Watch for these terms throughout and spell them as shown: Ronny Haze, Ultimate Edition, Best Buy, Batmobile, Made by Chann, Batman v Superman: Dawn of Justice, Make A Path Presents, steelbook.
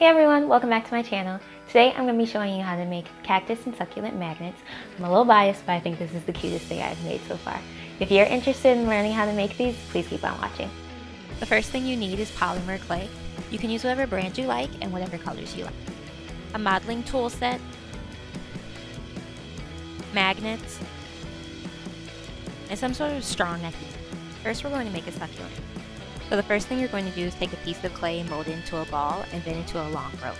Hey everyone, welcome back to my channel. Today I'm going to be showing you how to make cactus and succulent magnets. I'm a little biased, but I think this is the cutest thing I've made so far. If you're interested in learning how to make these, please keep on watching. The first thing you need is polymer clay. You can use whatever brand you like and whatever colors you like. A modeling tool set, magnets, and some sort of straw necky. First we're going to make a succulent. So the first thing you're going to do is take a piece of clay and mold it into a ball and then into a long rope.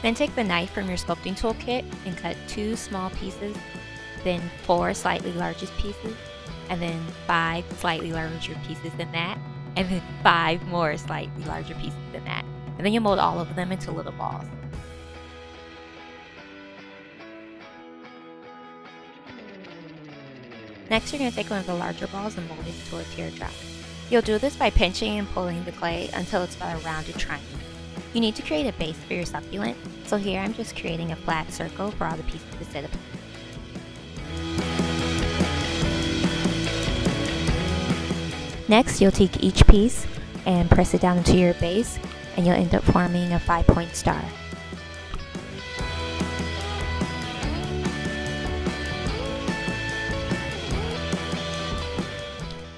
Then take the knife from your sculpting tool kit and cut two small pieces, then four slightly larger pieces, and then five slightly larger pieces than that, and then five more slightly larger pieces than that. And then you mold all of them into little balls. Next you're going to take one of the larger balls and mold it into a teardrop. You'll do this by pinching and pulling the clay until it's about a rounded triangle. You need to create a base for your succulent, so here I'm just creating a flat circle for all the pieces to sit upon. Next, you'll take each piece and press it down into your base, and you'll end up forming a 5-point star.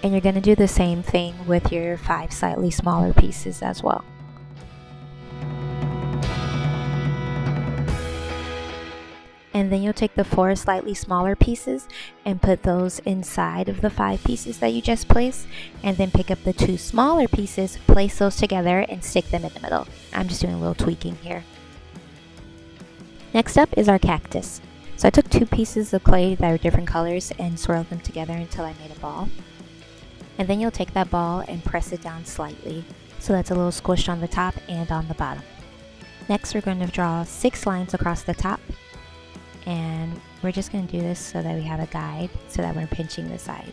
And you're going to do the same thing with your five slightly smaller pieces as well. And then you'll take the four slightly smaller pieces and put those inside of the five pieces that you just placed, and then pick up the two smaller pieces, place those together, and stick them in the middle. I'm just doing a little tweaking here. Next up is our cactus. So I took two pieces of clay that are different colors and swirled them together until I made a ball. And then you'll take that ball and press it down slightly, so that's a little squished on the top and on the bottom. Next we're going to draw 6 lines across the top, and we're just going to do this so that we have a guide, so that we're pinching the sides.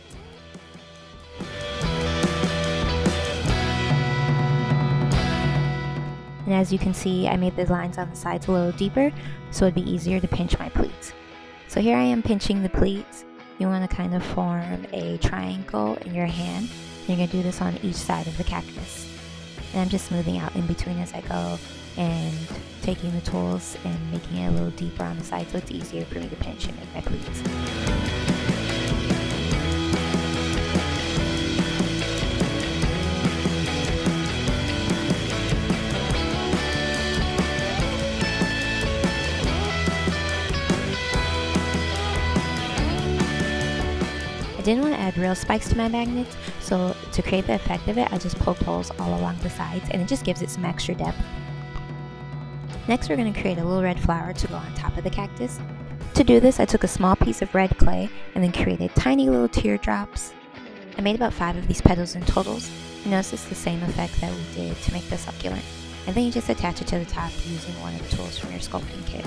And as you can see, I made the lines on the sides a little deeper, so it'd be easier to pinch my pleats. So here I am pinching the pleats. You want to kind of form a triangle in your hand, and you're going to do this on each side of the cactus. And I'm just smoothing out in between as I go, and taking the tools and making it a little deeper on the side so it's easier for me to pinch and make my pleats. I didn't want to add real spikes to my magnets, so to create the effect of it, I just poked holes all along the sides, and it just gives it some extra depth. Next we're going to create a little red flower to go on top of the cactus. To do this, I took a small piece of red clay and then created tiny little teardrops. I made about 5 of these petals in totals. You notice it's the same effect that we did to make the succulent. And then you just attach it to the top using one of the tools from your sculpting kit.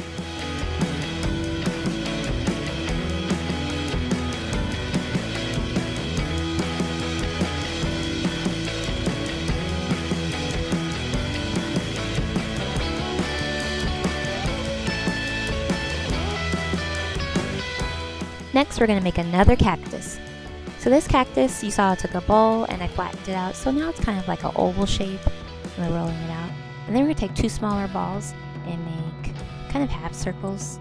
Next, we're going to make another cactus. So this cactus, you saw I took a bowl and I flattened it out, so now it's kind of like an oval shape. I'm rolling it out. And then we're going to take two smaller balls and make kind of half circles.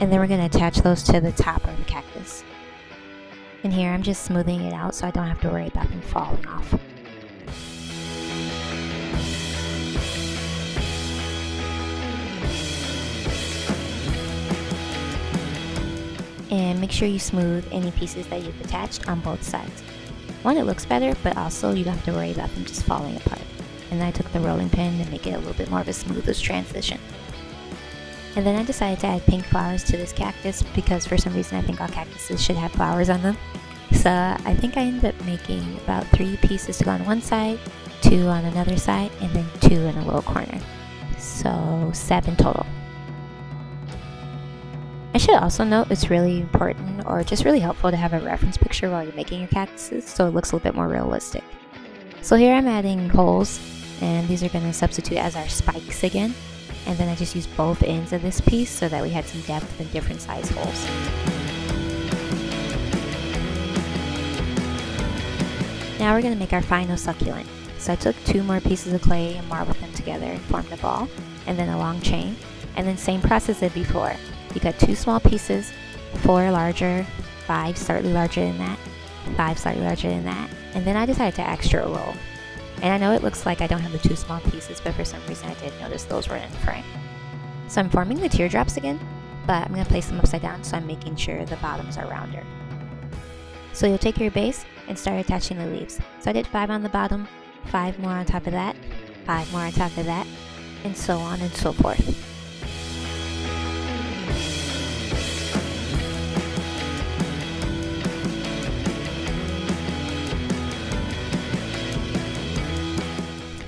And then we're going to attach those to the top of the cactus. And here I'm just smoothing it out so I don't have to worry about them falling off. And make sure you smooth any pieces that you've attached on both sides. One, it looks better, but also you don't have to worry about them just falling apart. And then I took the rolling pin to make it a little bit more of a smoother transition. And then I decided to add pink flowers to this cactus because for some reason I think all cactuses should have flowers on them. So I think I ended up making about 3 pieces to go on one side, 2 on another side, and then 2 in a little corner. So 7 total. I should also note it's really important, or just really helpful, to have a reference picture while you're making your cactuses so it looks a little bit more realistic. So here I'm adding holes, and these are going to substitute as our spikes again, and then I just use both ends of this piece so that we had some depth in different size holes. Now we're going to make our final succulent. So I took 2 more pieces of clay and marbled them together and formed a ball. and then a long chain, and then same process as before. You got 2 small pieces, 4 larger, 5 slightly larger than that, 5 slightly larger than that, and then I decided to extra roll. And I know it looks like I don't have the 2 small pieces, but for some reason I did notice those were in the frame. So I'm forming the teardrops again, but I'm going to place them upside down, so I'm making sure the bottoms are rounder. So you'll take your base and start attaching the leaves. So I did 5 on the bottom, 5 more on top of that, 5 more on top of that, and so on and so forth.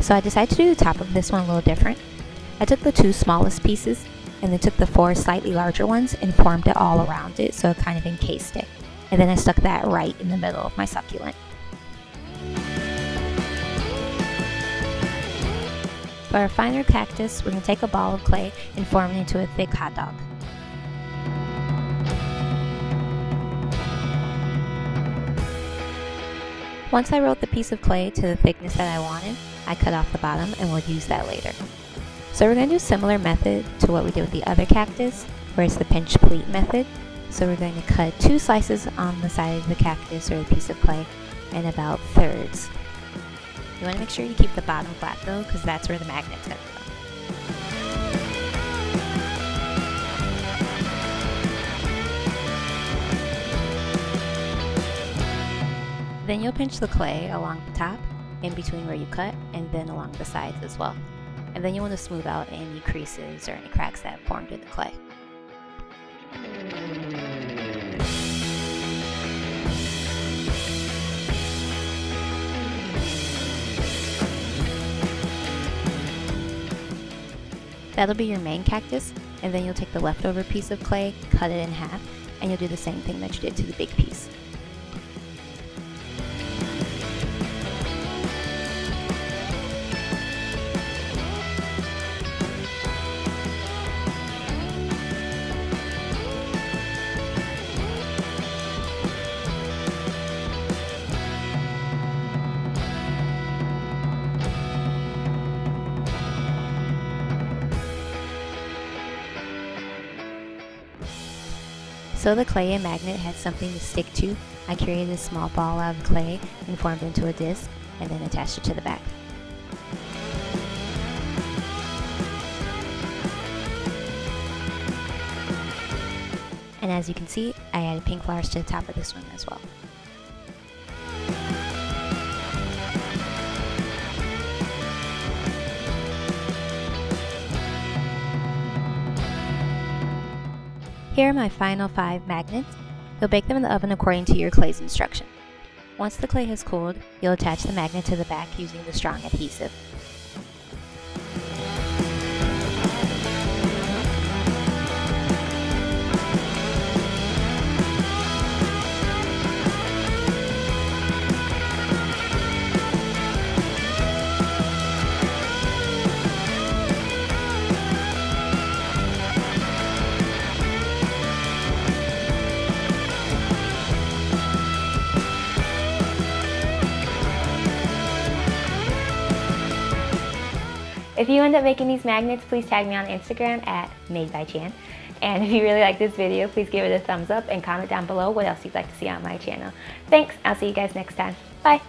So I decided to do the top of this one a little different. I took the 2 smallest pieces and then took the 4 slightly larger ones and formed it all around it, so it kind of encased it. And then I stuck that right in the middle of my succulent. For our finer cactus, we're going to take a ball of clay and form it into a thick hot dog. Once I rolled the piece of clay to the thickness that I wanted, I cut off the bottom, and we'll use that later. So we're going to do a similar method to what we did with the other cactus, where it's the pinch pleat method. So we're going to cut 2 slices on the side of the cactus or the piece of clay, and about thirds. You want to make sure you keep the bottom flat though, because that's where the magnet's going to go. Then you'll pinch the clay along the top, in between where you cut, and then along the sides as well. And then you want to smooth out any creases or any cracks that formed in the clay. That'll be your main cactus, and then you'll take the leftover piece of clay, cut it in half, and you'll do the same thing that you did to the big piece. So the clay and magnet had something to stick to, I created a small ball out of clay and formed it into a disc, and then attached it to the back. And as you can see, I added pink flowers to the top of this one as well. Here are my final 5 magnets. You'll bake them in the oven according to your clay's instruction. Once the clay has cooled, you'll attach the magnet to the back using the strong adhesive. If you end up making these magnets, please tag me on Instagram at Made by Chann. And if you really like this video, please give it a thumbs up and comment down below what else you'd like to see on my channel. Thanks, I'll see you guys next time. Bye!